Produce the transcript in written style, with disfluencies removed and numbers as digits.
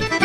Taxi.